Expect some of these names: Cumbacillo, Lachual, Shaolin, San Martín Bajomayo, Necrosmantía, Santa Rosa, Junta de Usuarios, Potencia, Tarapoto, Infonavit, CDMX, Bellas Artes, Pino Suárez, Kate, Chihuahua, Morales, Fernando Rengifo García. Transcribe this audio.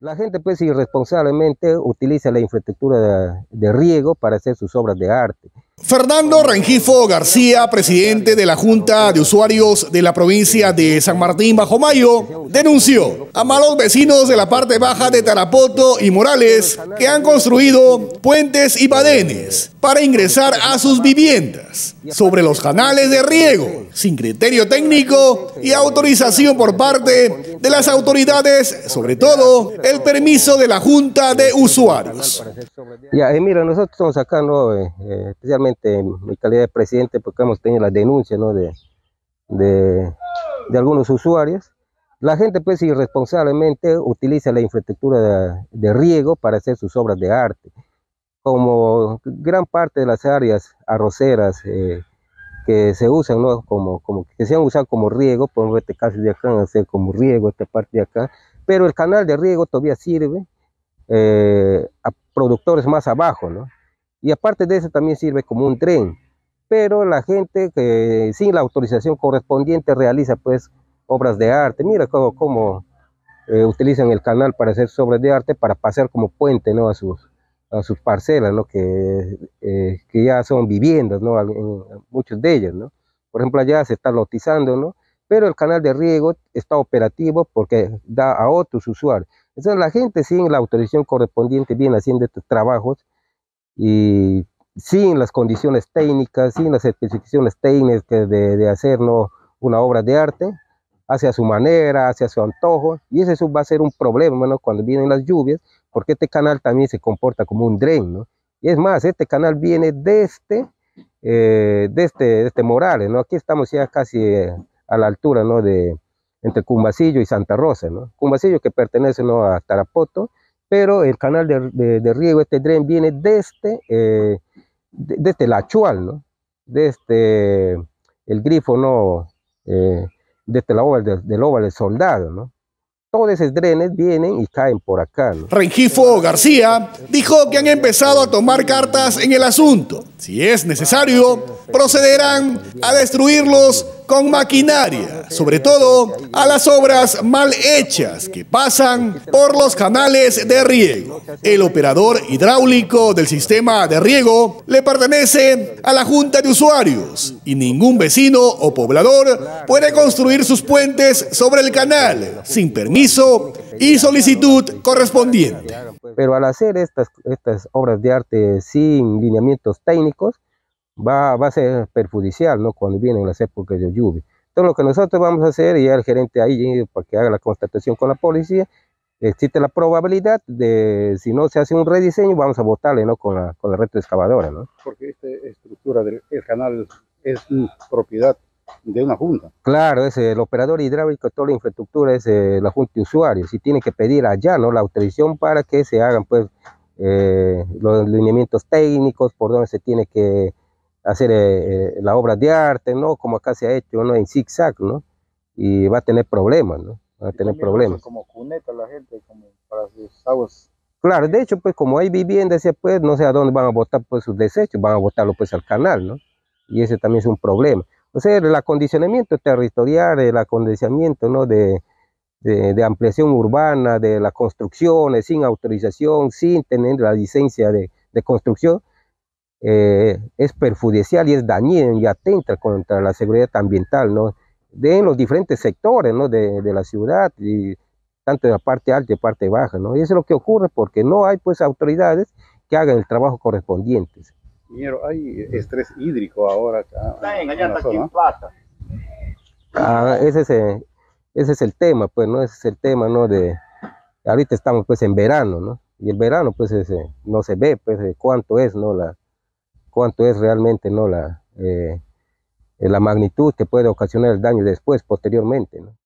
La gente pues irresponsablemente utiliza la infraestructura de riego para hacer sus obras de arte. Fernando Rengifo García, presidente de la Junta de Usuarios de la provincia de San Martín Bajomayo, denunció a malos vecinos de la parte baja de Tarapoto y Morales que han construido puentes y badenes para ingresar a sus viviendas sobre los canales de riego, sin criterio técnico y autorización por parte de las autoridades, sobre todo el permiso de la Junta de Usuarios. Ya, mira, nosotros estamos acá, ¿no? Especialmente en mi calidad de presidente, porque hemos tenido las denuncias, ¿no? de algunos usuarios. La gente pues irresponsablemente utiliza la infraestructura de riego para hacer sus obras de arte, como gran parte de las áreas arroceras que se usan, ¿no? Que se han usado como riego, por este caso de acá, hacer como riego esta parte de acá, pero el canal de riego todavía sirve a productores más abajo, ¿no? Y aparte de eso también sirve como un tren, pero la gente que sin la autorización correspondiente realiza pues obras de arte. Mira cómo utilizan el canal para hacer obras de arte, para pasar como puente, ¿no? a sus parcelas, ¿no? que ya son viviendas, ¿no? En muchos de ellos, ¿no? Por ejemplo, allá se está lotizando, ¿no? Pero el canal de riego está operativo porque da a otros usuarios. Entonces la gente sin la autorización correspondiente viene haciendo estos trabajos y sin las condiciones técnicas, sin las especificaciones técnicas de hacer, ¿no? Una obra de arte, hacia su manera, hacia su antojo, y eso va a ser un problema, ¿no? Cuando vienen las lluvias, porque este canal también se comporta como un dren, ¿no? Y es más, este canal viene de este Morales, ¿no? Aquí estamos ya casi a la altura, ¿no? Entre Cumbacillo y Santa Rosa, ¿no? Cumbacillo que pertenece, ¿no? a Tarapoto, pero el canal de riego, este dren, viene de este Lachual, ¿no? Desde el grifo, ¿no? Desde la obra del Oval del Soldado, ¿no? Todos esos drenes vienen y caen por acá, ¿no? Rengifo García dijo que han empezado a tomar cartas en el asunto. Si es necesario, procederán a destruirlos con maquinaria, sobre todo a las obras mal hechas que pasan por los canales de riego. El operador hidráulico del sistema de riego le pertenece a la Junta de Usuarios y ningún vecino o poblador puede construir sus puentes sobre el canal sin permiso y solicitud correspondiente. Pero al hacer estas obras de arte sin lineamientos técnicos, va a ser perjudicial, ¿no? Cuando vienen las épocas de lluvia. Entonces lo que nosotros vamos a hacer, y ya el gerente ahí para que haga la constatación con la policía, existe la probabilidad de, si no se hace un rediseño, vamos a botarle, ¿no? con la retroexcavadora, ¿no? Porque esta estructura del canal es propiedad de una junta. Claro, es el operador hidráulico, toda la infraestructura es la Junta de Usuarios y tiene que pedir allá, ¿no? La autorización para que se hagan pues los lineamientos técnicos, por donde se tiene que hacer la obra de arte, ¿no? Como acá se ha hecho, ¿no? En zigzag, ¿no? Y va a tener problemas, ¿no? Va a tener problemas. Como cuneta la gente, como para sus aguas. Claro, de hecho pues como hay viviendas, pues no sé a dónde van a botar pues sus desechos, van a botarlo pues al canal, ¿no? Y ese también es un problema. O sea, el acondicionamiento territorial, el acondicionamiento, ¿no? de ampliación urbana, de las construcciones sin autorización, sin tener la licencia de construcción, es perjudicial y es dañino y atenta contra la seguridad ambiental, ¿no? En los diferentes sectores, ¿no? de la ciudad, y tanto en la parte alta y parte baja, ¿no? Y eso es lo que ocurre porque no hay pues autoridades que hagan el trabajo correspondiente. Señor, hay estrés hídrico ahora acá. Está engañando aquí en plata. Ah, ese es el tema, pues, ¿no? Ese es el tema, ¿no? Ahorita estamos, pues, en verano, ¿no? Y el verano, pues, no se ve, pues, cuánto es, ¿no? Cuánto es realmente, ¿no? La magnitud que puede ocasionar el daño después, posteriormente, ¿no?